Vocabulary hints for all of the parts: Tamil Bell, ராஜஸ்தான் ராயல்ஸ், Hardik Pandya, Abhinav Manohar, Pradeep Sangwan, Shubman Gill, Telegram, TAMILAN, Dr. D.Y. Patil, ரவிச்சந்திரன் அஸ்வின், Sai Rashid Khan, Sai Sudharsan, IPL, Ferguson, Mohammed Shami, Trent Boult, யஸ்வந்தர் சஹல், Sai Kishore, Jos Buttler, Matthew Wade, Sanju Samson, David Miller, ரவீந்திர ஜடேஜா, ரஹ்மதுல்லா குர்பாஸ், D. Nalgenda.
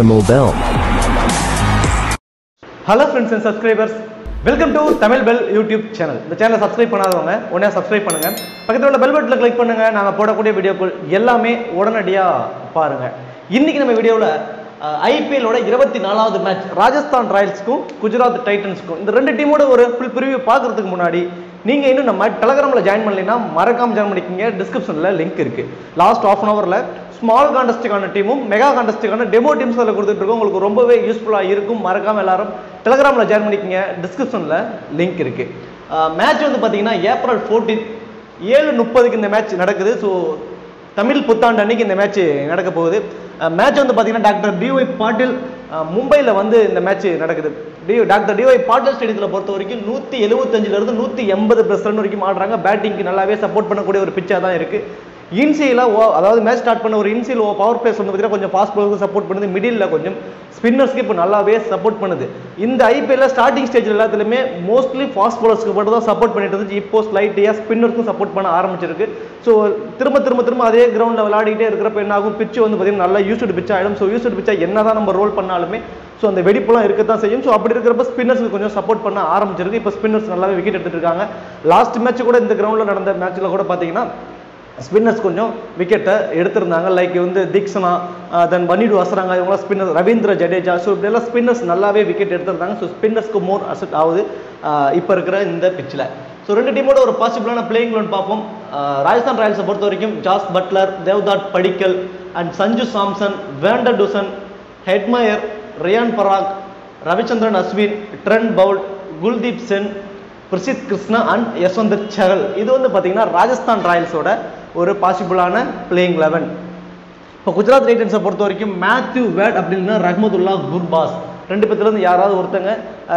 it's a mobile. Hello friends and subscribers. Welcome to Tamil Bell YouTube channel. The channel subscribe பண்ணாதவங்க உடனே subscribe பண்ணுங்க. பக்கத்துல உள்ள bell button ல click பண்ணுங்க. நாங்க போடக்கூடிய வீடியோக்கள் எல்லாமே உடனடியா பாருங்க. இன்னைக்கு நம்ம வீடியோல IPL ஓட 24வது மேட்ச் ராஜஸ்தான் ராயல்ஸ்க்கும் குஜராத் டைட்டன்ஸ்க்கும் இந்த ரெண்டு டீமோட ஒரு full preview பார்க்கிறதுக்கு முன்னாடி நீங்க இன்னும் நம்ம Telegramல ஜாயின் பண்ணலைனா மறக்காம ஜாயின் பண்ணிக்கங்க. டிஸ்கிரிப்ஷன்ல லிங்க் இருக்கு. லாஸ்ட் half an hourல small contest team, mega contest demo teams la kuduthirukkom ungalku rombave useful ah irukum marakama ellarum telegram la join panikinga description la link irukku match vandu pathina April 14 7:30 ku indha match nadakudhu so tamil puthandu annikku indha match nadakapogudhu match vandu pathina Dr. D.Y. Patil Mumbai la vandu indha match nadakudhu Dr. D.Y. Patil stadium la portha varaikum 175 la irundhu 180% varaikum aadranga batting ku nallave support pannakudi or pitch ah dhaan irukku இன்சைல அதாவது match start பண்ண ஒரு இன்சைல power place வந்து பார்த்தீங்கன்னா கொஞ்சம் fast bowlers support பண்ணுது மிடில்ல கொஞ்சம் ஸ்பின்னர்ஸ்க்கு இப்ப நல்லாவே சப்போர்ட் பண்ணுது இந்த ஐபிஎல்ல ஸ்டார்டிங் ஸ்டேஜ்ல எல்லாத்துலயே மோஸ்ட்லி ஃபாஸ்ட் bowlersக்கு மட்டும் தான் சப்போர்ட் பண்ணிட்டு இருந்துச்சு இப்போ ஸ்லைட்டா ஸ்பின்னர்ஸ்க்கு சப்போர்ட் பண்ண ஆரம்பிச்சிருக்கு சோ திரும்ப அதே கிரவுண்ட்ல விளையாடிட்டே இருக்கறப்ப என்ன ஆகும் பிட்ச் வந்து பார்த்தீங்கன்னா நல்லா யூஸ்டு பிட்ச் ஆயிடும் சோ யூஸ்டு பிட்ச் என்னதான் நம்ம ரோல் பண்ணாலுமே சோ அந்த வெடிப்புலாம் இருக்க தான் செய்யும் சோ அப்படி இருக்கறப்ப ஸ்பின்னர்ஸ்க்கு கொஞ்சம் சப்போர்ட் பண்ண ஆரம்பிச்சிருக்கு இப்போ ஸ்பின்னர்ஸ் நல்லாவே விக்கெட் எடுத்துட்டு இருக்காங்க லாஸ்ட் மேட்ச் கூட இந்த கிரவுண்ட்ல நடந்த மேட்ச்ல கூட பாத்தீங்கன்னா Spinners கொஞ்சம் விக்கெட்ட எடுத்துறாங்க லைக் வந்து திக்ஷனா தென் பனிடு வசறாங்க இவங்க ஸ்பின்னர் ரவீந்திர ஜடேஜா சோ இதெல்லாம் ஸ்பின்னர்ஸ் நல்லாவே விக்கெட் எடுத்துறாங்க சோ ஸ்பின்னர்ஸ்க்கு மோர் அசெட் ஆவுது இப்ப இருக்கிற இந்த பிட்ச்ல சோ ரெண்டு டீமோட ஒரு பாசிபிளான பிளேயிங் 11 பாப்போம் ராஜஸ்தான் ராயல்ஸ் பொறுத்தவரைக்கும் Jos Buttler Devdutt Padikkal and Sanju Samson van der Dussen Hetmyer Riyan Parag ரவிச்சந்திரன் அஸ்வின் Trent Boult Kuldeep Singh Prasidh Krishna and யஸ்வந்தர் சஹல் இது வந்து பாத்தீங்கன்னா ராஜஸ்தான் ராயல்ஸோட ஒரு பாசிபிளான playing 11 இப்போ குஜராத் டைட்டன்ஸை பொறுத்த வரைக்கும் Matthew Wade அப்படினா ரஹ்மதுல்லா குர்பாஸ் ரெண்டு பேத்துல இருந்து யாராவது ஒருத்தங்க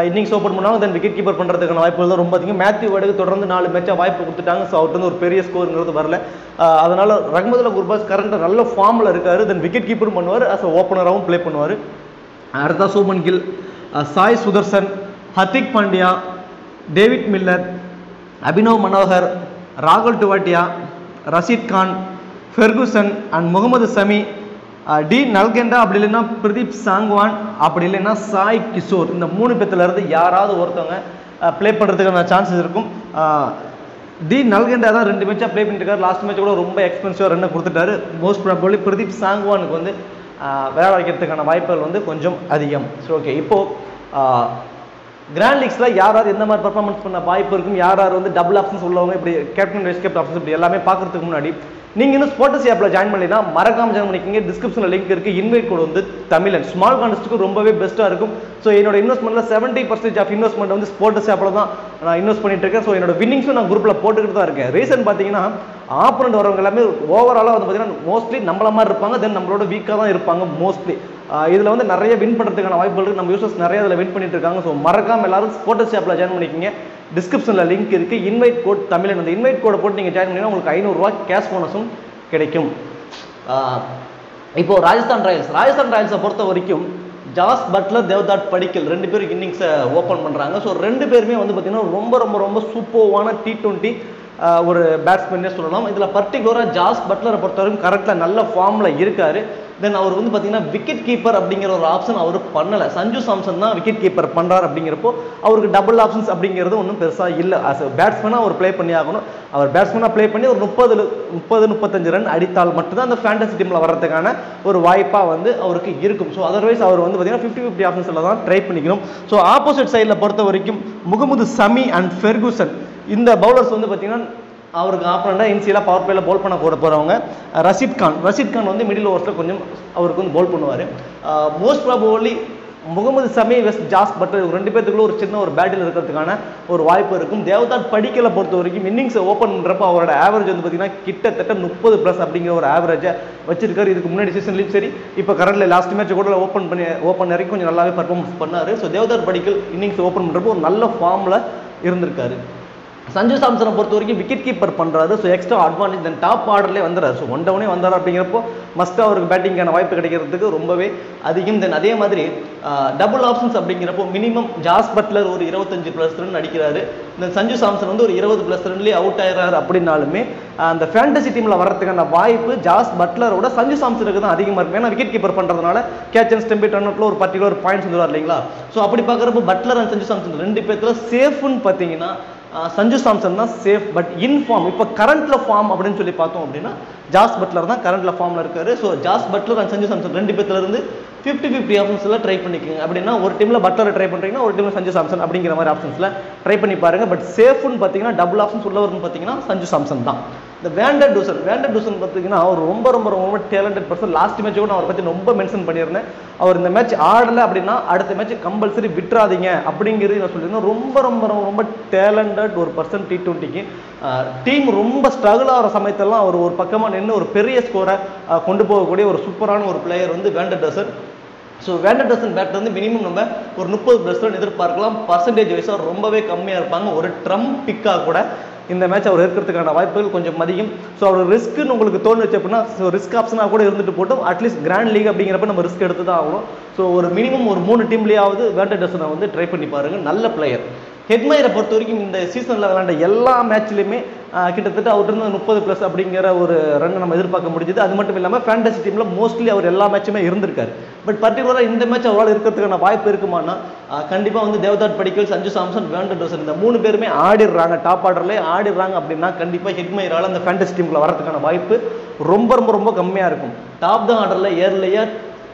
இன்னிங்ஸ் ஓபன் பண்ணாலும் தென் விக்கெட் கீப்பர் பண்றதுக்கான வாய்ப்புகள் தான் ரொம்ப அதிகம் Matthew Wadeக்கு தொடர்ந்து 4 மேட்சா வாய்ப்பு கொடுத்துட்டாங்க சோ அவர்ட்ட ஒரு பெரிய ஸ்கோர்ங்கிறது வரல அதனால ரஹ்மதுல்லா குர்பாஸ் கரண்ட நல்ல ஃபார்ம்ல இருக்காரு தென் விக்கெட் கீப்பரும் பண்ணுவார் as a ஓபனராவும் ப்ளே பண்ணுவார் அடுத்து Shubman Gill Sai Sudharsan Hardik Pandya David Miller Abhinav Manohar Raghav Tuvatia Rashid Khan, Ferguson and Mohammed Shami, D. Nalgenda அப்படினா Pradeep Sangwan அப்படினா Sai Kishore இந்த மூணு பேத்துல இருந்து யாராவது ஒருத்தங்க ப்ளே பண்றதுக்கான சான்சஸ் இருக்கும் டி நல்கண்டா தான் ரெண்டு மேட்சா ப்ளே பண்ணிட்டு இருக்காரு லாஸ்ட் மேட்ச் கூட ரொம்ப எக்ஸ்பென்சிவா ரன் கொடுத்துட்டாரு மோஸ்ட் ப்ராபபிலி பிரதீப் சாங்வானுக்கு வந்து விளையாட வைக்கிறதுக்கான வாய்ப்புகள் வந்து கொஞ்சம் அதிகம் சோ ஓகே இப்போ கிராண்ட் லீக்ஸ்ல யார் யார் என்ன மாதிரி பெர்ஃபார்மன்ஸ் பண்ண வாய்ப்பு இருக்கும் யார் யார் வந்து டபுள் ஆப்ஷன்ஸ் உள்ளவங்க இப்படி கேப்டன் வைஸ் கேப்டன் ஆப்ஷன்ஸ் இப்படி எல்லாமே பார்க்கிறதுக்கு முன்னாடி நீங்க இன்னும் ஸ்போர்ட்ஸ் ஆப்ல ஜாயின் பண்ணலைனா மறக்காம ஜாயின் பண்ணிக்கங்க டிஸ்கிரிப்ஷன்ல லிங்க் இருக்கு இன்வைட் கோட் வந்து தமிழன் ஸ்மால் கான்டெஸ்ட்க்கு ரொம்பவே பெஸ்ட்டா இருக்கும் சோ என்னோட இன்வெஸ்ட்மென்ட்ல 70% ஆஃப் இன்வெஸ்ட்மென்ட் வந்து ஸ்போர்ட்ஸ் ஆப்ல தான் நான் இன்வெஸ்ட் பண்ணிட்டு இருக்கேன் சோ என்னோட வின்னிங்ஸும் நான் குரூப்ல போட்டுக்கிட்டு தான் இருக்கேன் ரீசன் பாத்தீங்கன்னா ஆப்பரண்ட் வரவங்க எல்லாமே ஓவராலா வந்து பாத்தீங்கன்னா மோஸ்ட்லி நம்மள மாதிரி இருப்பாங்க தென் நம்மளோட வீக்கா தான் இருப்பாங்க மோஸ்ட்லி இதுல வந்து நிறைய வின் பண்றதுக்கான வாய்ப்புகள் இருக்கு நம்ம யூசர்ஸ் நிறைய இதுல வின் பண்ணிட்டு இருக்காங்க சோ மறக்காம எல்லாரும் ஸ்போர்ட்ஸ் ஆப்ல ஜாயின் பண்ணிக்கங்க டிஸ்கிரிப்ஷன்ல லிங்க் இருக்கு இன்வைட் கோட் தமிழன் அந்த இன்வைட் கோட் போட்டு நீங்க ஜாயின் பண்ணீங்கன்னா உங்களுக்கு 500 ரூபாய் கேஷ் போனஸும் கிடைக்கும் இப்போ ராஜஸ்தான் ராயல்ஸை பொறுத்த வரைக்கும் ஜாஸ் பட்லர் தேவ்தட் படிக்கல் ரெண்டு பேரும் இன்னிங்ஸை ஓபன் பண்றாங்க சோ ரெண்டு பேருமே வந்து பாத்தீங்கன்னா ரொம்ப ரொம்ப ரொம்ப சூப்பர்வான T20 ஒரு பேட்ஸ்மேன்னே சொல்லலாம் இதுல பர்டிகுலரா ஜாஸ் பட்லரை பொறுத்தவரைக்கும் கரெக்டா நல்ல ஃபார்ம்ல இருக்காரு தென் அவர் வந்து பாத்தீங்கன்னா விக்கெட் கீப்பர் அப்படிங்கிற ஒரு ஆப்ஷன் அவர் பண்ணல சஞ்சு சாம்சன் தான் விக்கெட் கீப்பர் பண்றாரு அப்படிங்கிறப்போ அவருக்கு டபுள் ஆப்ஷன்ஸ் அப்படிங்கிறது ஒன்றும் பெருசா இல்லை அஸ் பேட்ஸ்மேனா அவர் பிளே பண்ணி ஆகணும் அவர் பேட்ஸ்மேனா பிளே பண்ணி ஒரு 30-35 ரன் அடித்தால் மட்டும்தான் அந்த ஃபேண்டஸி டீம்ல வர்றதுக்கான ஒரு வாய்ப்பா வந்து அவருக்கு இருக்கும் ஸோ அதர்வைஸ் அவர் வந்து பாத்தீங்கன்னா 50-50 ஆப்ஷன்ஸ்ல தான் ட்ரை பண்ணிக்கணும் ஸோ ஆப்போசிட் சைட்ல பொறுத்த வரைக்கும் முகமது ஷமி அண்ட் ஃபெர்குசன் இந்த பவுலர்ஸ் வந்து பாத்தீங்கன்னா அவருக்கு ஆப்பரண்டா இன்சியலா பவர் பிளேல போல் பண்ண கூட போறவங்க ரஷித் கான் வந்து மிடில் ஓவர்ஸ்ல கொஞ்சம் அவருக்கு வந்து போல் பண்ணுவாரு மோஸ்ட் ப்ராபபிலி முகமது ஷமி வெஸ்ட் ஜாஸ் பட்லர் ரெண்டு பேத்துக்குள்ள ஒரு சின்ன ஒரு பேட்டில் இருக்கிறதுக்கான ஒரு வாய்ப்பு இருக்கும் தேவ்தட் படிக்கலை பொறுத்த வரைக்கும் இன்னிங்ஸை ஓப்பன் பண்றப்ப அவரோட ஆவரேஜ் வந்து பாத்தீங்கன்னா கிட்டத்தட்ட 30+ அப்படிங்கிற ஒரு ஆவரேஜை வச்சிருக்காரு இதுக்கு முன்னாடி சீசன்லயும் சரி இப்போ கரண்ட்ல லாஸ்ட் மேட்ச் கூட ஓப்பன் வரைக்கும் கொஞ்சம் நல்லாவே பர்ஃபார்மன்ஸ் பண்ணாரு so Devdutt Padikkal innings open பண்றப்போ ஒரு நல்ல ஃபார்ம்ல இருந்திருக்காரு Sanju Samson பொறுத்தவரைக்கும் விக்கெட் கீப்பர் பண்றாரு. So extra advantage then top ஆர்டர்லேயே வந்துறாரு. ஸோ ஒன் டவுனே வந்தார் அப்படிங்கிறப்போ மஸ்ட்டாக அவருக்கு பேட்டிங்கான வாய்ப்பு கிடைக்கிறதுக்கு ரொம்பவே அதிகம். தென் அதே மாதிரி டபுள் ஆப்ஷன்ஸ் அப்படிங்கிறப்போ மினிமம் ஜாஸ் பட்லர் ஒரு 25+ ரன் அடிக்கிறாரு. தென் சஞ்சு சாம்சன் வந்து ஒரு 20+ ரன்லேயே அவுட் ஆயிடுறாரு. அப்படின்னாலுமே அந்த ஃபேண்டசி டீமில் வர்றதுக்கான வாய்ப்பு ஜாஸ் பட்லரோட சஞ்சு சாம்சனுக்கு தான் அதிகமாக இருக்கும். ஏன்னா விக்கெட் கீப்பர் பண்ணுறதுனால கேட்ச் அண்ட் ஸ்டெம்பிட் ரன் அவுட்ல ஒரு பர்டிகுலர் பாயிண்ட்ஸ் வந்துடுவார் இல்லைங்களா. ஸோ அப்படி பார்க்குறப்போ பட்லர் அண்ட் சஞ்சு சாம்சன் ரெண்டு பேர்த்துல சேஃப்னு பார்த்தீங்கன்னா சஞ்சு சாம்சன் தான் சேஃப். பட் இன்ஃபார்ம் இப்போ கரண்ட்ல ஃபார்ம் அப்படின்னு சொல்லி பார்த்தோம் அப்படின்னா ஜாஸ் பட்லர் தான் கரண்ட்ல ஃபார்ம்ல இருக்காரு. So Jos Buttler and Sanju Samson ரெண்டு பேர்த்துல இருந்து 50-50 ஆப்ஷன்ஸ்ல ட்ரை பண்ணிக்கோங்க. அப்படின்னா ஒரு டீம்ல பட்லரை ட்ரை பண்றீங்கன்னா ஒரு டீம்ல சஞ்சு சாம்சன் அப்படிங்கிற மாதிரி ஆப்ஷன்ஸ்ல ட்ரை பண்ணி பாருங்க. பட் சேஃப்னு பார்த்தீங்கன்னா டபுள் ஆப்ஷன்ஸ் உள்ளவர்னு பார்த்தீங்கன்னா சஞ்சு சாம்சன் தான். இந்த வேண்டர் டூசன் பார்த்தீங்கன்னா அவர் ரொம்ப ரொம்ப ரொம்ப டேலண்டட் பர்சன். லாஸ்ட் மேட்ச் கூட நான் அவரை பற்றி ரொம்ப மென்ஷன் பண்ணியிருந்தேன். அவர் இந்த மேட்ச் ஆடலை அப்படின்னா அடுத்த மேட்ச் கம்பல்சரி விட்டுறாதீங்க அப்படிங்கிறது நான் சொல்லியிருந்தேன். ரொம்ப ரொம்ப ரொம்ப ரொம்ப டேலண்டட் ஒரு பர்சன். T20க்கு டீம் ரொம்ப ஸ்ட்ரகிள் ஆகிற சமயத்தெல்லாம் அவர் ஒரு பக்கமாக நின்று ஒரு பெரிய ஸ்கோரை கொண்டு போகக்கூடிய ஒரு சூப்பரான ஒரு பிளேயர் வந்து van der Dussen. So van der Dussen bat வந்து மினிமம் நம்ம ஒரு 30+ ரன் எதிர்பார்க்கலாம். பர்சன்டேஜ் வைஸாக ரொம்பவே கம்மியாக இருப்பாங்க. ஒரு ட்ரம்ப் பிக்காக கூட இந்த மேட்ச் அவர் இருக்கிறதுக்கான வாய்ப்புகள் கொஞ்சம் அதிகம். ஸோ அவர் ரிஸ்க்குன்னு உங்களுக்கு தோணுச்சு அப்படின்னா ரிஸ்க் ஆப்ஷனாக கூட இருந்துட்டு போட்டோம். அட்லீஸ்ட் கிராண்ட் லீக் அப்படிங்கிறப்ப நம்ம ரிஸ்க் எடுத்து தான் ஆகணும். ஸோ ஒரு மினிமம் ஒரு 3 டீம்லேயாவது வேண்டர் டூசனை வந்து ட்ரை பண்ணி பாருங்க. நல்ல பிளேயர். ஹெட்மயரை பொறுத்த வரைக்கும் இந்த சீசனில் விளையாண்ட எல்லா மேட்ச்லையுமே கிட்டத்தட்ட அவர்கிட்ட 30+ அப்படிங்கிற ஒரு ரன் நம்ம எதிர்பார்க்க முடிஞ்சது. அது மட்டும் இல்லாமல் ஃபேண்டசி டீமில் மோஸ்ட்லி அவர் எல்லா மேட்சுமே இருந்திருக்காரு. பட் பர்டிகுலராக இந்த மேட்ச் அவரால் இருக்கிறதுக்கான வாய்ப்பு இருக்குமானா கண்டிப்பாக வந்து தேவ்தட் படிக்கல், சஞ்சு சாம்சன், வேண்டர் டூசன் இந்த 3 பேருமே ஆடிடுறாங்க, டாப் ஆர்டர்லேயே ஆடிடுறாங்க அப்படின்னா கண்டிப்பாக ஹெட்மயரால் அந்த ஃபேண்டசி டீமில் வரதுக்கான வாய்ப்பு ரொம்ப ரொம்ப ரொம்ப கம்மியாக இருக்கும். டாப் தான் ஆர்டரில் ஏர்லையா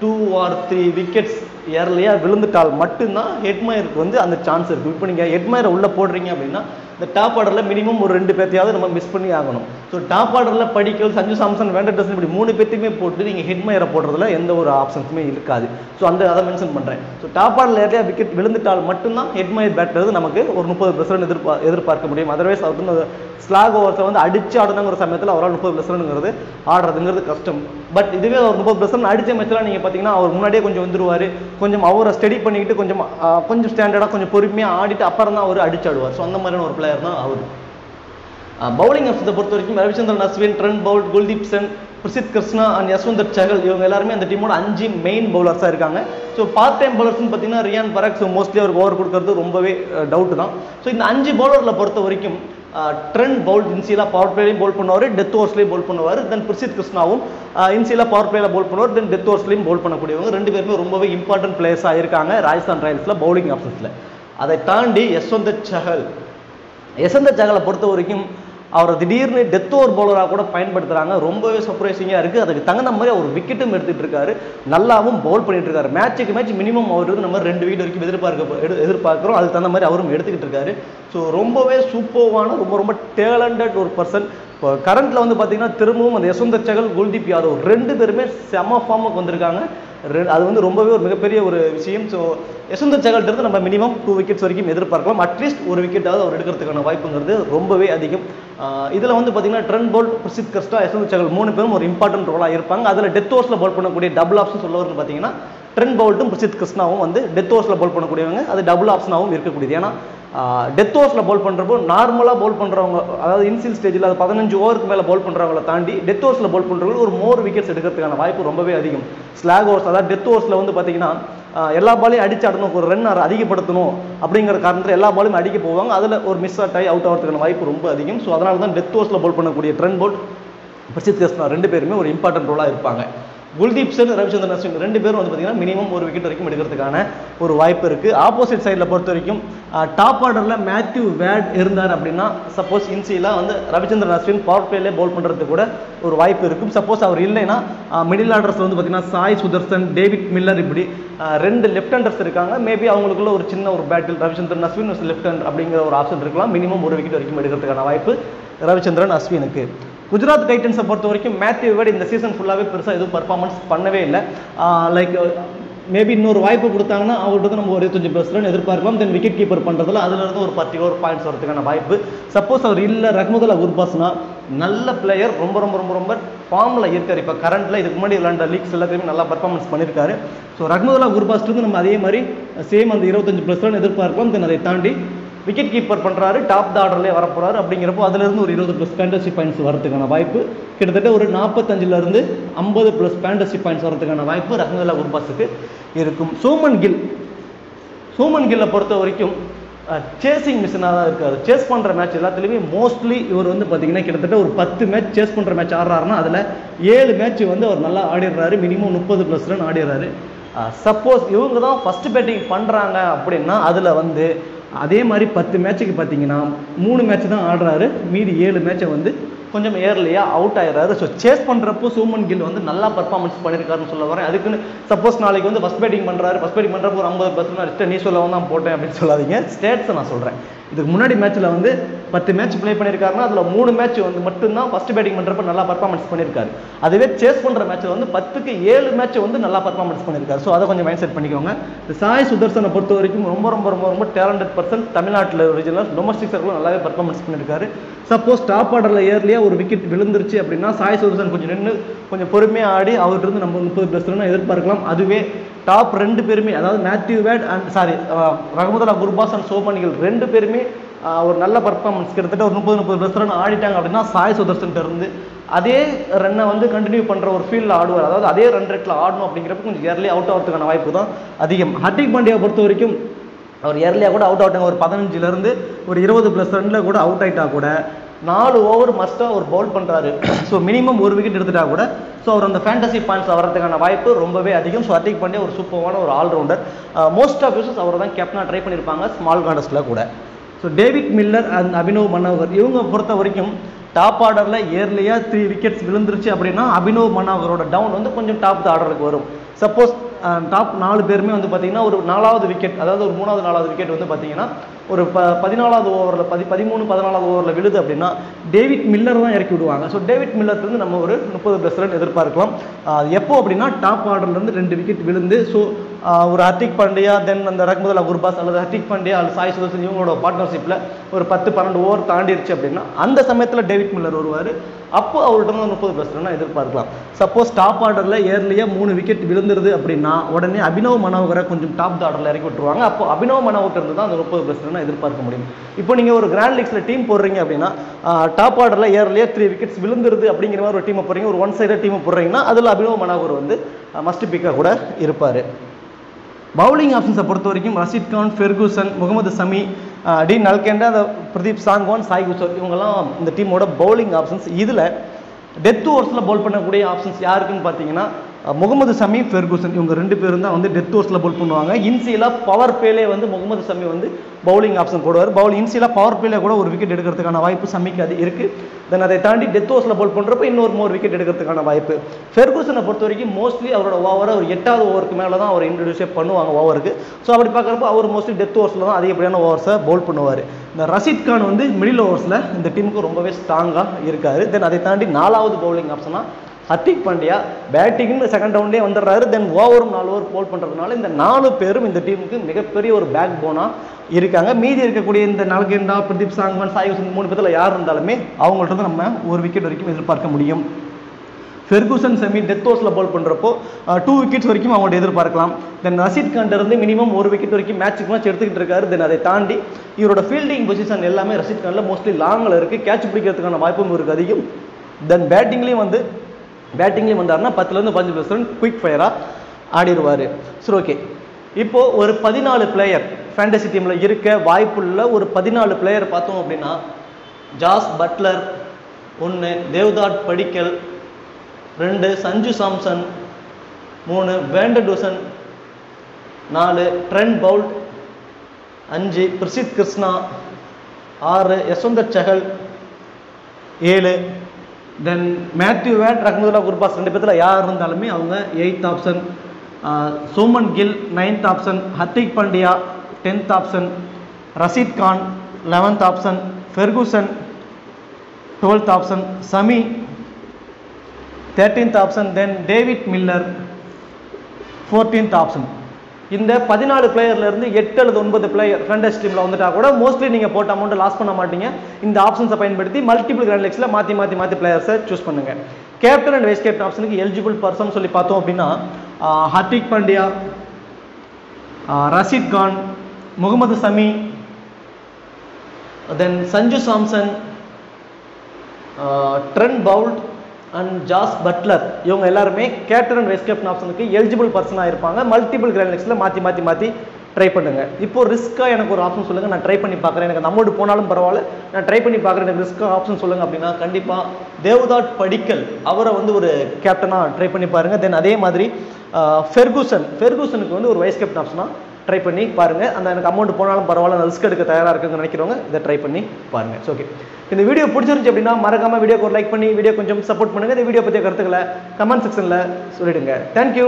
2 or 3 விக்கெட்ஸ் ஏர்லையாக விழுந்துட்டால் மட்டும்தான் ஹெட்மயருக்கு வந்து அந்த சான்ஸ் இருக்குது. இப்போ நீங்கள் ஹெட்மயரை உள்ளே போடுறீங்க அப்படின்னா இந்த டாப் ஆர்டரில் மினிமம் ஒரு 2 பேர்த்தையாவது நம்ம மிஸ் பண்ணி ஆகணும். ஸோ டாப் ஆர்டரில் படிக்கல், சஞ்சு சாம்சன், வேண்டர் டூசன் இப்படி 3 பேர்த்தையுமே போட்டு நீங்கள் ஹெட்மயரை போடுறதுல எந்த ஒரு ஆப்ஷன்ஸுமே இருக்காது. ஸோ அந்த அதை மென்ஷன் பண்ணுறேன். ஸோ டாப் ஆர்டரில் ஏர்லையாக விக்கெட் விழுந்துட்டால் மட்டும்தான் ஹெட்மயர் பேட்டர் நமக்கு ஒரு 30+ ரன் எதிர்பார்க்க முடியும். அதர்வைஸ் அவருக்கு ஸ்லாக் ஓவர்ஸில் வந்து அடித்து ஆடணுங்கிற சமயத்தில் அவரால் 30+ ரன்ங்கிறது ஆடுறதுங்கிறது கஷ்டம். பட் இதுவே அவர் 30+ ரன் அடித்த மேட்ச்லாம் நீங்கள் பார்த்தீங்கன்னா அவர் முன்னாடியே கொஞ்சம் வந்துடுவார். கொஞ்சம் அவரை ஸ்டடி பண்ணிக்கிட்டு கொஞ்சம் ஸ்டாண்டர்டாக கொஞ்சம் பொறுமையாக ஆடிட்டு அப்புறம் தான் அவர் அடிச்சாடுவார். ஸோ அந்த மாதிரியான ஒரு பிளேயர் தான் அவர். பவுலிங் ஆப்ஷன்ஸை பொறுத்த வரைக்கும் ரவிச்சந்திரன் அஸ்வின், Trent Boult, Kuldeep Singh, Prasidh Krishna and யஸ்வந்தர் சஹல் இவங்க எல்லாருமே அந்த டீமோட 5 மெயின் பவுலர்ஸாக இருக்காங்க. ஸோ பார்ட் டைம் பவுலர்ஸ்னு பார்த்தீங்கன்னா ரியான் பராக். ஸோ மோஸ்ட்லி அவருக்கு ஓவர் கொடுக்கறது ரொம்பவே டவுட்டு தான். ஸோ இந்த 5 பவுலரில் பொறுத்த வரைக்கும் ட்ரெண்ட் பவுல்ட் இன்சியலாக பவர் பிளேலையும் பவுல் பண்ணுவார், டெத் ஓவர்ஸ்லேயும் பவுல் பண்ணுவார். தென் பிரசித் கிருஷ்ணாவும் இன்சியலாக பவர் பிளேயில் பவுல் பண்ணுவார், தென் டெத் ஓவர்ஸ்லையும் பவுல் பண்ணக்கூடியவங்க. ரெண்டு பேருமே ரொம்பவே இம்பார்ட்டன்ட் பிளேயர்ஸாக இருக்காங்க ராஜஸ்தான் ராயல்ஸில் பவுலிங் ஆப்ஷன்ஸில். அதை தாண்டி யஸ்வந்தர் சஹலை பொறுத்த வரைக்கும் அவரை திடீர்னு டெத் ஓவர் பவுலராக கூட பயன்படுத்துகிறாங்க. ரொம்பவே சர்ப்ரைசிங்காக இருக்குது. அதுக்கு தகுந்த மாதிரி அவர் விக்கெட்டும் எடுத்துகிட்டு இருக்காரு, நல்லாவும் பவுல் பண்ணிகிட்டு இருக்காரு. மேட்சுக்கு மேட்ச் மினிமம் அவர் வந்து நம்ம 2 விக்கெட் வரைக்கும் எதிர்பார்க்குறோம். அதுக்கு தகுந்த மாதிரி அவரும் எடுத்துக்கிட்டு இருக்காரு. ஸோ ரொம்பவே சூப்பரான ரொம்ப ரொம்ப டேலண்டட் ஒரு பர்சன். இப்போ கரண்ட்டில் வந்து பார்த்தீங்கன்னா திரும்பவும் அந்த யஸ்வந்தர் சஹல், குல்தீப் யாதவ் ரெண்டு பேருமே செம ஃபார்முக்கு வந்திருக்காங்க. அது வந்து ரொம்பவே ஒரு மிகப்பெரிய ஒரு விஷயம். ஸோ யஸ்வந்தர் சஹல்கிட்ட நம்ம மினிமம் 2 விக்கெட்ஸ் வரைக்கும் எதிர்பார்க்கலாம். அட்லீஸ்ட் ஒரு விக்கெட்டாவது அவர் எடுக்கிறதுக்கான வாய்ப்புங்கிறது ரொம்பவே அதிகம். இதில் வந்து பார்த்தீங்கன்னா ட்ரெண்ட் பவுல்ட், பிரசித் கிருஷ்ணா, யஸ்வந்தர் சஹல் 3 பேரும் ஒரு இம்பார்ட்டன்ட் ரோலாக இருப்பாங்க. அதில் டெத் ஓவர்ஸில் பவுல் பண்ணக்கூடிய டபுள் ஆப்ஷன் உள்ளவர்னு பார்த்தீங்கன்னா ட்ரெண்ட் பவுல்ட்டும் பிரசித் கிருஷ்ணாவும் வந்து டெத் ஓவர்ஸில் பவுல் பண்ணக்கூடியவங்க. அது டபுள் ஆப்ஷனாகவும் இருக்கக்கூடியது. ஏன்னா டெத் ஓவர்ஸில் பவுல் பண்ணுறப்போ நார்மலாக பவுல் பண்ணுறவங்க, அதாவது இனிஷியல் ஸ்டேஜில் அது 15 ஓவருக்கு மேலே பவுல் பண்ணுறவங்கள தாண்டி டெத் ஓவர்ஸில் பவுல் பண்ணுறவங்க ஒரு மோர் விக்கெட்ஸ் எடுக்கிறதுக்கான வாய்ப்பு ரொம்பவே அதிகம். ஸ்லாக் ஓவர்ஸ் அதாவது டெத் ஓவர்ஸில் வந்து பார்த்தீங்கன்னா எல்லா பாலையும் அடிச்சாடணும், ஒரு ரன் அதிகப்படுத்தணும் அப்படிங்கிற காரணத்தில் எல்லா பாலையும் அடிக்க போவாங்க. அதில் ஒரு மிஸ் அவுட் ஆகி அவுட் ஆகிறதுக்கான வாய்ப்பு ரொம்ப அதிகம். ஸோ அதனால தான் டெத் ஓவர்ஸில் பவுல் பண்ணக்கூடிய ட்ரெண்ட் பவுல்ட், பிரசித் கிருஷ்ணா ரெண்டு பேருமே ஒரு இம்பார்ட்டன்ட் ரோலாக இருப்பாங்க. குல்தீப் சிங், ரவிச்சந்திரன் அஸ்வின் ரெண்டு பேரும் வந்து பார்த்தீங்கன்னா மினிமம் ஒரு விக்கெட் வரைக்கும் எடுக்கிறதுக்கான ஒரு வாய்ப்பு இருக்குது. ஆப்போசிட் சைடில் பொறுத்த வரைக்கும் டாப் ஆர்டரில் மேத்யூ வேட் இருந்தார் அப்படின்னா சப்போஸ் இன்சியலாக வந்து ரவிச்சந்திரன் அஸ்வின் பவர் பிளேலே பவுல் பண்ணுறதுக்கு கூட ஒரு வாய்ப்பு இருக்கும். சப்போஸ் அவர் இல்லைன்னா மிடில் ஆர்டர்ஸில் வந்து பார்த்தீங்கன்னா சாய் சுதர்சன், டேவிட் மில்லர் இப்படி 2 லெஃப்ட் ஹேண்டர்ஸ் இருக்காங்க. மேபி அவங்களுக்குள்ள ஒரு சின்ன ஒரு battle ரவிச்சந்திரன் அஸ்வின் left hander அப்படிங்கிற ஒரு ஆப்ஷன் இருக்கலாம். மினிமம் ஒரு விக்கெட் வரைக்கும் எடுக்கிறதுக்கான வாய்ப்பு ரவிச்சந்திரன் அஸ்வினுக்கு. குஜராத் டைட்டன்ஸை பொறுத்த வரைக்கும் மேத்யூ வேட் இந்த சீசன் ஃபுல்லாகவே பெருசாக எதுவும் பர்ஃபார்மன்ஸ் பண்ணவே இல்லை. லைக் மேபி இன்னொரு வாய்ப்பு கொடுத்தாங்கன்னா அவர்கிட்ட நம்ம ஒரு 25+ ரன் எதிர்பார்க்கலாம். தென் விக்கெட் கீப்பர் பண்ணுறதுல அதிலிருந்து ஒரு 10 பாயிண்ட்ஸ் வரதுக்கான வாய்ப்பு. சப்போஸ் அவர் இல்லை ரஹ்மதுல்லா குர்பாஸ்னா நல்ல பிளேயர், ரொம்ப ரொம்ப ரொம்ப ரொம்ப ஃபார்மில் இருக்கார். இப்போ கரண்ட்டில் இதுக்கு முன்னாடி விளையாண்ட லீக்ஸ் எல்லாத்தையுமே நல்லா பர்ஃபார்மன்ஸ் பண்ணியிருக்காரு. ஸோ ரஹ்மதுல்லா குர்பாஸ்லேருந்து நம்ம அதே மாதிரி சேம் அந்த 25+ ரன் எதிர்பார்க்கலாம். தென் அதை தாண்டி wicket keeper பண்றாரு, top the orderல வர போறாரு. அப்படிங்கறப்போ அதுல இருந்து ஒரு 20 plus fantasy points வரதுக்கான வாய்ப்பு கிட்டத்தட்ட ஒரு 45ல இருந்து 50 plus fantasy points வரதுக்கான வாய்ப்பு ரஹ்மானுல்லா குர்பாஸுக்கு இருக்கும். சூமன் கில்லை பொறுத்த வரைக்கும் சேசிங் மிஷனாக தான் இருக்காரு. சேஸ் பண்ணுற மேட்ச் எல்லாத்துலேயுமே மோஸ்ட்லி இவர் வந்து பார்த்தீங்கன்னா கிட்டத்தட்ட ஒரு 10 மேட்ச் சேஸ் பண்ணுற மேட்ச் ஆடுறாருன்னா அதில் 7 மேட்ச் வந்து அவர் நல்லா ஆடிடுறாரு, மினிமம் 30+ ரன் ஆடிடுறாரு. சப்போஸ் இவங்க தான் ஃபஸ்ட்டு பேட்டிங் பண்ணுறாங்க அப்படின்னா அதில் வந்து அதே மாதிரி 10 மேட்சுக்கு பார்த்தீங்கன்னா 3 மேட்ச் தான் ஆடுறாரு, மீதி 7 மேட்சை வந்து கொஞ்சம் ஏர்லியாக அவுட் ஆயிடுறாரு. ஸோ சேஸ் பண்ணுறப்போ சூமன் கில் வந்து நல்லா பர்ஃபார்மன்ஸ் பண்ணியிருக்காருன்னு சொல்ல வரேன். அதுக்குன்னு சப்போஸ் நாளைக்கு வந்து ஃபஸ்ட் பேட்டிங் பண்ணுறப்போ ஒரு 50+ லிஸ்ட்டை நீ சொல்லவும் தான் போட்டேன் அப்படின்னு சொல்லாதீங்க, ஸ்டேட்ஸை நான் சொல்கிறேன். இதுக்கு முன்னாடி மேட்ச்சில் வந்து 10 மேட்ச் ப்ளே பண்ணியிருக்காருன்னா அதில் 3 மேட்ச் வந்து மட்டும்தான் ஃபஸ்ட் பேட்டிங் பண்ணுறப்ப நல்லா பர்ஃபார்மன்ஸ் பண்ணியிருக்காரு. அதுவே சேஸ் பண்ணுற மேட்ச்சில் வந்து 10க்கு 7 மேட்ச் வந்து நல்லா பர்ஃபார்மன்ஸ் பண்ணியிருக்காரு. ஸோ அதை கொஞ்சம் மைண்ட் செட் பண்ணிக்கோங்க. சாய் சுதர்சனை பொறுத்த வரைக்கும் ரொம்ப ரொம்ப ரொம்ப ரொம்ப டேலண்டட் பர்சன். தமிழ்நாட்டில் ஒரிஜினல் டொமஸ்டிக் சர்க்கிளும் நல்லாவே பர்ஃபார்மன்ஸ் பண்ணியிருக்காரு. சப்போஸ் டாப் ஆர்டரில் ஏர்லியாக ஒரு விக்கெட் விழுந்துருச்சு அப்படின்னா சாய் சுதர்சன் கொஞ்சம் நின்று கொஞ்சம் பொறுமையாக ஆடி அவர்கிட்ட நம்ம 30+ எதிர்பார்க்கலாம். அதுவே டாப் 2 பேருமே அதாவது Matthew Wade and Rahmanullah Gurbaz and Shubman Gill 2 பேருமே ஒரு நல்ல பர்ஃபார்மன்ஸ் கிட்டத்தட்ட ஒரு 30+ ரன் ஆடிட்டாங்க அப்படின்னா சாய் சுதர்சன்கிட்ட இருந்து அதே ரன்னை வந்து கண்டினியூ பண்ணுற ஒரு ஃபீல்டில் ஆடுவார். அதாவது அதே ரன் ரேட்டில் ஆடணும் அப்படிங்கிறப்ப கொஞ்சம் ஏர்லியாக அவுட் ஆகிறதுக்கான வாய்ப்பு தான் அதிகம். ஹர்திக் பாண்டியாவை பொறுத்த வரைக்கும் அவர் ஏர்லியாக கூட அவுட் ஆகிட்டாங்க, ஒரு 15லேருந்து ஒரு 20+ ரன்ல கூட அவுட் ஆகிட்டா கூட 4 ஓவர் மஸ்ட்டாக அவர் பவுல் பண்ணுறாரு. ஸோ மினிமம் 1 விக்கெட் எடுத்துட்டா கூட ஸோ அவர் அந்த ஃபேண்டசி பாயிண்ட்ஸ் வரதுக்கான வாய்ப்பு ரொம்பவே அதிகம். ஸோ ஹர்திக் பாண்டியா ஒரு சூப்பரான ஒரு ஆல்ரவுண்டர். மோஸ்ட் ஆஃப் யூசஸ் அவர் தான் கேப்டனாக ட்ரை பண்ணியிருப்பாங்க ஸ்மால் கான்டஸ்ட்டில் கூட. So David Miller and Abhinav Manohar இவங்க பொறுத்த வரைக்கும் டாப் ஆர்டரில் ஏர்லியாக 3 விக்கெட்ஸ் விழுந்துருச்சு அப்படின்னா அபினவ் மனோகரோட டவுன் வந்து கொஞ்சம் டாப் ஆர்டருக்கு வரும். சப்போஸ் டாப் 4 பேருமே வந்து பார்த்தீங்கன்னா ஒரு 4வது விக்கெட் அதாவது ஒரு 3வது 4வது விக்கெட் வந்து பார்த்தீங்கன்னா ஒரு 14வது ஓவரில் 13, 14வது ஓவரில் விழுது அப்படின்னா டேவிட் மில்லர் தான் இறக்கி விடுவாங்க. ஸோ டேவிட் மில்லர்லேருந்து நம்ம ஒரு 30+ ரன் எதிர்பார்க்கலாம். எப்போ அப்படின்னா டாப் ஆர்டர்லேருந்து 2 விக்கெட் விழுந்து ஸோ ஒரு ஹர்திக் பாண்டியா தென் அந்த ரஹ்மானுல்லா குர்பாஸ் அல்லது ஹர்திக் பாண்டியா அல்லது சாய் சுதர்சன் இவங்களோட பார்ட்னர்ஷிப்பில் ஒரு 10, 12 ஓவர் தாண்டிடுச்சு அப்படின்னா அந்த சமயத்தில் டேவிட் மில்லர் வருவார். அப்போ அவர்கிட்ட வந்து 30+ ரன் எதிர்பார்க்கலாம். சப்போஸ் டாப் ஆர்டரில் ஏர்லியாக 3 விக்கெட் விழுந்துருது அப்படின்னா உடனே அபினவ் மனோகரை கொஞ்சம் டாப் ஆர்டரில் இறக்கி விட்டுருவாங்க. அப்போ அபினவ் மனோகர் இருந்து தான் அந்த 30+ ரன் எதிர்பார்க்க முடியும். இப்போ நீங்கள் ஒரு கிராண்ட் லீக்ஸில் டீம் போடுறீங்க அப்படின்னா டாப் ஆர்டரில் ஏர்லியாக 3 விக்கெட்ஸ் விழுந்துருது அப்படிங்கிற மாதிரி ஒரு டீமை போடுறீங்க, ஒரு 1 சைடாக டீமை போடுறீங்கன்னா அதில் அபினவ் மனோகர் வந்து மஸ்ட் பிக்காக கூட இருப்பார். பவுலிங் ஆப்ஷன்ஸை பொறுத்த வரைக்கும் ரஷீத் கான், ஃபெர்குசன், முகமது ஷமி, டி. நல்கெண்டா, பிரதீப் சாங்வான், சாய் குசர் இவங்கெல்லாம் இந்த டீமோட பவுலிங் ஆப்ஷன்ஸ். இதில் டெத் ஓவர்ஸில் பவுல் பண்ணக்கூடிய ஆப்ஷன்ஸ் யாருக்குன்னு பார்த்தீங்கன்னா முகமது ஷமி, ஃபெர்குசன் இவங்க 2 பேரும் தான் வந்து டெத் ஓவர்ஸில் பவுல் பண்ணுவாங்க. இன்சியில் பவர் பிளேலே வந்து முகமது ஷமி வந்து பவுலிங் ஆப்ஷன் போடுவார். இன்சியில் பவர் பிளேல கூட ஒரு விக்கெட் எடுக்கிறதுக்கான வாய்ப்பு ஷமிக்கு அது இருக்குது. தென் அதை தாண்டி டெத் ஓவர்ஸில் பவுல் பண்ணுறப்ப இன்னொரு 4 விக்கெட் எடுக்கிறதுக்கான வாய்ப்பு. ஃபெர்குசனை பொறுத்த வரைக்கும் மோஸ்ட்லி அவரோட ஓவரை ஒரு 8வது ஓவருக்கு மேலே தான் அவர் இன்ட்ரடியூஸே பண்ணுவாங்க ஓவருக்கு. ஸோ அப்படி பார்க்குறப்போ அவர் மோஸ்ட்லி டெத் ஓவர்ஸில் தான் அதிகப்படியான ஓவர்ஸை பவுல் பண்ணுவார். இந்த ரஷீத் கான் வந்து மிடில் ஓவர்ஸில் இந்த டீமுக்கு ரொம்பவே ஸ்ட்ராங்காக இருக்கார். தென் அதை தாண்டி 4வது பவுலிங் ஆப்ஷனாக ஹர்திக் பாண்டியா பேட்டிங்னு செகண்ட் ரவுண்டே வந்துடுறாரு. தென் ஓவரும் 4 ஓவர் போல் பண்ணுறதுனால இந்த 4 பேரும் இந்த டீமுக்கு மிகப்பெரிய ஒரு பேக் போனாக இருக்காங்க. மீதி இருக்கக்கூடிய இந்த நல்கெண்டா, பிரதீப் சாங்வான், சாய் குசர் 3 பேர்ல யார் இருந்தாலுமே அவங்கள்ட்ட நம்ம 1 விக்கெட் வரைக்கும் எதிர்பார்க்க முடியும். ஃபெர்குசன் செமி டெத் ஓவர்ஸில் பவுல் பண்ணுறப்போ 2 விக்கெட்ஸ் வரைக்கும் அவங்கள்ட்ட எதிர்பார்க்கலாம். தென் ரஷீத் கான்டருந்து மினிமம் 1 விக்கெட் வரைக்கும் மேட்சுக்கு மேட்ச் எடுத்துக்கிட்டு இருக்காரு. தென் அதை தாண்டி இவரோட ஃபீல்டிங் பொசிஷன் எல்லாமே ரஷீத் கானில் மோஸ்ட்லி லாங்கில் இருக்குது, கேட்ச் பிடிக்கிறதுக்கான வாய்ப்பும் இருக்குது அதிகம். தென் பேட்டிங்லேயும் வந்தாருன்னா 10லேருந்து 15% குயிக் ஃபயராக ஆடிடுவார். சரி, ஓகே. இப்போது ஒரு 14 பிளேயர் ஃபேண்டசி டீமில் இருக்க வாய்ப்புள்ள ஒரு 14 பிளேயர் பார்த்தோம் அப்படின்னா Jos Buttler 1, Devdutt Padikkal 2, Sanju Samson 3, van der Dussen 4, Trent Boult 5, Prasidh Krishna 6, யஸ்வந்தர் சஹல் 7, then Matthew Wade, Rahmanullah Gurbaz 2 பேர்ல யார் இருந்தாலுமே அவங்க 8th option, Shubman Gill 9th option, Hardik Pandya 10th option, Rashid Khan 11th option, Ferguson 12th option, Shami 13th option, then David Miller 14th option. இந்த 14 பிளேயர்லேருந்து 8 அல்லது 9 பிளேயர் ஃபேண்டஸி டீமில் வந்துட்டால் கூட மோஸ்ட்லி நீங்கள் போட்ட அமௌண்ட்டை லாஸ் பண்ண மாட்டீங்க. இந்த ஆப்ஷன்ஸை பயன்படுத்தி மல்டிபிள் கிராண்ட் லீக்ஸில் மாற்றி பிளேயர்ஸை சூஸ் பண்ணுங்கள். கேப்டன் அண்ட் வைஸ் கேப்டன் ஆப்ஷனுக்கு எலிஜிபிள் பர்சன் சொல்லி பார்த்தோம் அப்படின்னா Hardik Pandya, Rashid Khan, Mohammed Shami, Then Sanju Samson, Trent Boult and Jos Buttler, இவங்க எல்லாருமே கேப்டன் அண்ட் வைஸ் கேப்டன் ஆப்ஷனுக்கு எலிஜிபிள் பர்சனாக இருப்பாங்க. மல்டிபிள் கிராண்ட் லீக்ஸில் மாற்றி ட்ரை பண்ணுங்கள். இப்போது ரிஸ்க்காக எனக்கு ஒரு ஆப்ஷன் சொல்லுங்கள், நான் ட்ரை பண்ணி பார்க்குறேன், எனக்கு அமௌண்ட் போனாலும் பரவாயில்ல, நான் ட்ரை பண்ணி பார்க்குறேன், எனக்கு ரிஸ்க்காக ஆப்ஷன் சொல்லுங்கள் அப்படின்னா கண்டிப்பாக தேவ்தாட் படிக்கல் அவரை வந்து ஒரு கேப்டனாக ட்ரை பண்ணி பாருங்கள். தென் அதே மாதிரி ஃபெர்குசனுக்கு வந்து ஒரு வைஸ் கேப்டன் ஆப்ஷனாக ட்ரை பண்ணி பாருங்கள். அந்த எனக்கு அமௌண்ட் போனாலும் பரவாயில்ல, ரிஸ்க் எடுக்க தயாராக இருக்குன்னு நினைக்கிறவங்க இதை ட்ரை பண்ணி பாருங்கள். ஸோ ஓகே, இந்த வீடியோ பிடிச்சிருந்துச்சு அப்படின்னா மறக்காமல் வீடியோக்கு ஒரு லைக் பண்ணி வீடியோ கொஞ்சம் சப்போர்ட் பண்ணுங்கள். இந்த வீடியோ பற்றிய கருத்துக்களை கமெண்ட் செக்ஷனில் சொல்லிவிடுங்க. தேங்க்யூ.